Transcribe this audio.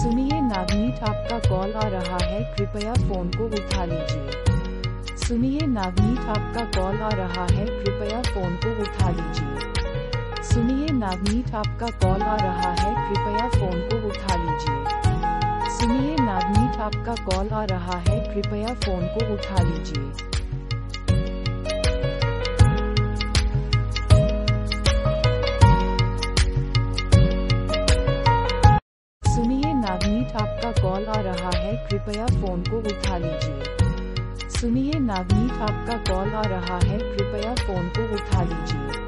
सुनिए नवनीत आपका कॉल आ रहा है, कृपया फोन को उठा लीजिए। सुनिए नवनीत आपका कॉल आ रहा है, कृपया फोन को उठा लीजिए। सुनिए नवनीत आपका कॉल आ रहा है, कृपया फोन को उठा लीजिए। सुनिए नवनीत आपका कॉल आ रहा है, कृपया फोन को उठा लीजिए। नवनीत आपका कॉल आ रहा है, कृपया फोन को उठा लीजिए। सुनिए नवनीत आपका कॉल आ रहा है, कृपया फोन को उठा लीजिए।